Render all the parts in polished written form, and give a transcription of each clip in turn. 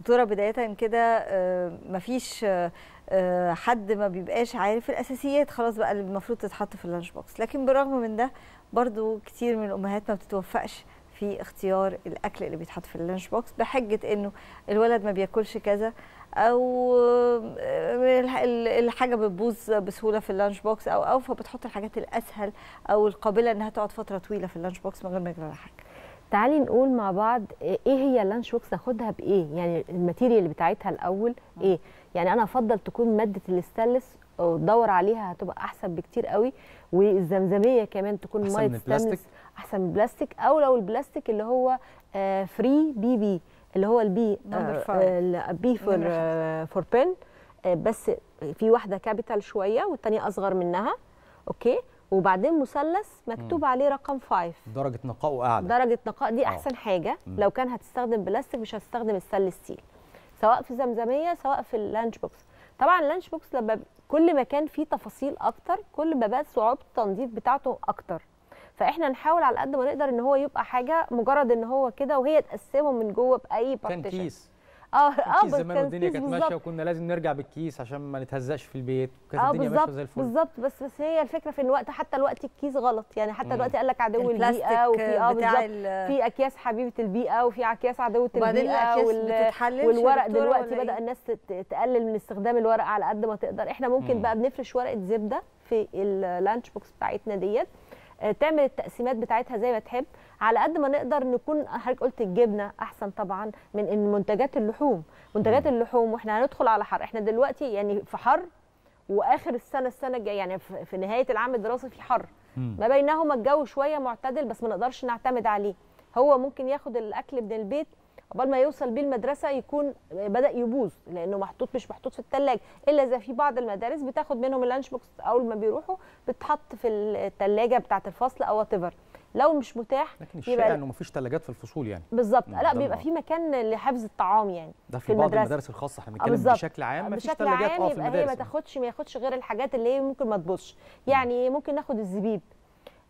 دكتورة، بداية كده مفيش حد ما بيبقاش عارف الأساسيات، خلاص بقى اللي المفروض تتحط في اللانش بوكس، لكن بالرغم من ده برضو كتير من الأمهات ما بتتوفقش في اختيار الأكل اللي بيتحط في اللانش بوكس بحجة إنه الولد ما بياكلش كذا أو الحاجة بتبوظ بسهولة في اللانش بوكس أو فبتحط الحاجات الأسهل أو القابلة إنها تقعد فترة طويلة في اللانش بوكس من غير ما يجرى لها حاجة. تعالي نقول مع بعض ايه هي اللانش بوكس، ناخدها بايه؟ يعني الماتيريال بتاعتها الاول ايه؟ يعني انا افضل تكون ماده الاستانلس ودور عليها، هتبقى احسن بكتير قوي، والزمزميه كمان تكون ميه ستانلس احسن من البلاستيك، او لو البلاستيك اللي هو فري بي اللي هو البي بي فور بن، بس في واحده كابيتال شويه والثانيه اصغر منها، اوكي، وبعدين مثلث مكتوب عليه رقم 5، درجة نقاء أعلى. درجة نقاء دي أحسن حاجة. لو كان هتستخدم بلاستيك مش هتستخدم الستانلس، سواء في زمزمية سواء في اللانش بوكس. طبعا اللانش بوكس لما كل ما كان فيه تفاصيل أكتر كل ما بقى صعوبة التنظيف بتاعته أكتر، فإحنا نحاول على قد ما نقدر إن هو يبقى حاجة مجرد إن هو كده وهي تقسمه من جوه بأي بارتيشن. كان كيس كيس زمان والدنيا كانت ماشيه، وكنا لازم نرجع بالكيس عشان ما نتهزقش في البيت، وكانت الدنيا ماشيه زي الفل. بالظبط، بس هي الفكره في الوقت، حتى الوقت الكيس غلط، يعني حتى الوقت قال لك عدو البيئه، وفي بالظبط في اكياس حبيبه البيئه وفي اكياس عدوه البيئه، والورق دلوقتي بدا الناس تقلل من استخدام الورق على قد ما تقدر. احنا ممكن بقى بنفرش ورقه زبده في اللانش بوكس بتاعتنا ديت، تعمل التقسيمات بتاعتها زي ما تحب على قد ما نقدر. نكون حضرتك قلت الجبنه احسن طبعا من منتجات اللحوم، منتجات اللحوم واحنا هندخل على حر، احنا دلوقتي يعني في حر، واخر السنه الجايه يعني في نهايه العام الدراسي في حر، ما بينهما الجو شويه معتدل، بس ما نقدرش نعتمد عليه. هو ممكن ياخد الاكل من البيت قبل ما يوصل بيه المدرسه يكون بدا يبوظ، لانه محطوط مش محطوط في الثلاجه، الا اذا في بعض المدارس بتاخد منهم اللانش بوكس اول ما بيروحوا بتحط في الثلاجه بتاعه الفصل او وات ايفر. لو مش متاح، لكن الشائع انه ما فيش ثلاجات في الفصول يعني. بالظبط، لا بيبقى في مكان لحفظ الطعام يعني ده في بعض المدارس الخاصه، احنا بنتكلم بشكل عام ما فيش ثلاجات في المدارس، يبقى هي ما ياخدش غير الحاجات اللي هي ممكن ما تبوظش، يعني ممكن ناخد الزبيب،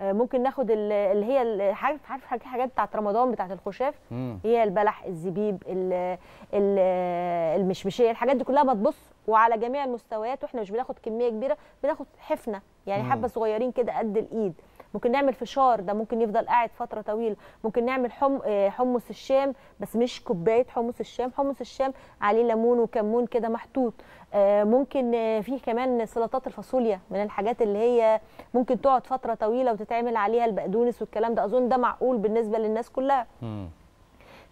ممكن ناخد اللي هي الحاجات بتاعت رمضان بتاعت الخشاف، هي البلح، الزبيب، المشمشيه، الحاجات دي كلها بتبص، وعلى جميع المستويات، واحنا مش بناخد كميه كبيره، بناخد حفنه يعني حبه صغيرين كده قد الايد. ممكن نعمل فشار، ده ممكن يفضل قاعد فتره طويله. ممكن نعمل حمص الشام، بس مش كوبايه حمص الشام، حمص الشام عليه ليمون وكمون كده محطوط. ممكن فيه كمان سلطات الفاصوليا، من الحاجات اللي هي ممكن تقعد فتره طويله وتتعمل عليها البقدونس والكلام ده، اظن ده معقول بالنسبه للناس كلها.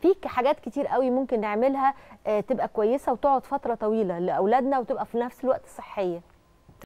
في حاجات كتير قوي ممكن نعملها تبقى كويسه وتقعد فتره طويله لاولادنا وتبقى في نفس الوقت صحيه.